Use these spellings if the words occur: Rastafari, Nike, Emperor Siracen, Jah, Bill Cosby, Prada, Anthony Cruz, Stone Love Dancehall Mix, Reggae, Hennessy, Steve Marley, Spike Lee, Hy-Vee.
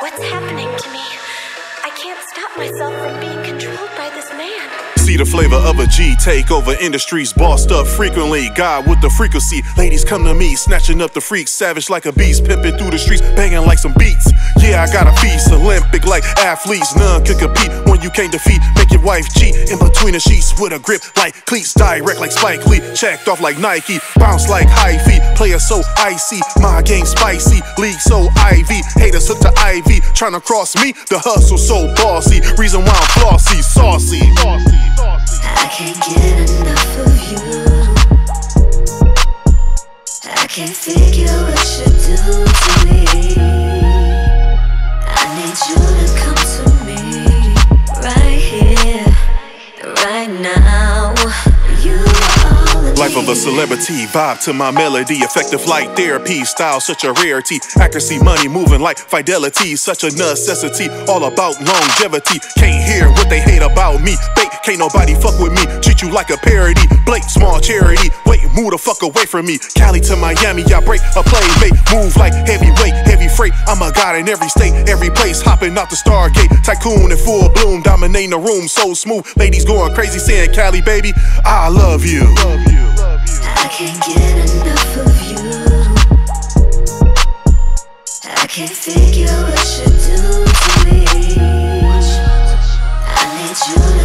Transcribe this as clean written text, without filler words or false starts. What's happening to me? I can't stop myself from being controlled by this man. See the flavor of a G take over industries, bossed up frequently, God with the frequency. Ladies come to me, snatching up the freaks, savage like a beast, pimping through the streets, banging like some beats. Yeah, I got a piece, Olympic like athletes, none can compete. One you can't defeat, make your wife cheat in between the sheets with a grip like cleats, direct like Spike Lee, checked off like Nike, bounce like Hy-Vee, player so icy, my game spicy, league so Ivy, haters hooked to Ivy, trying to cross me, the hustle so bossy, reason why I'm flossy, saucy. I can't get enough of you. I can't figure what you do to me. I need you to come to me, right here, right now. You are all I need. Life of a celebrity, vibe to my melody, effective like therapy, style such a rarity, accuracy, money moving like fidelity, such a necessity, all about longevity. Can't hear what they hate about me. Can't nobody fuck with me, treat you like a parody. Blake, small charity, wait, move the fuck away from me. Cali to Miami, I break a playmate. Move like heavyweight, heavy freight. I'm a god in every state, every place. Hopping out the Stargate, tycoon in full bloom, dominating the room, so smooth. Ladies going crazy, saying Cali, baby, I love you. I can't get enough of you. I can't figure what you do to me. I need you.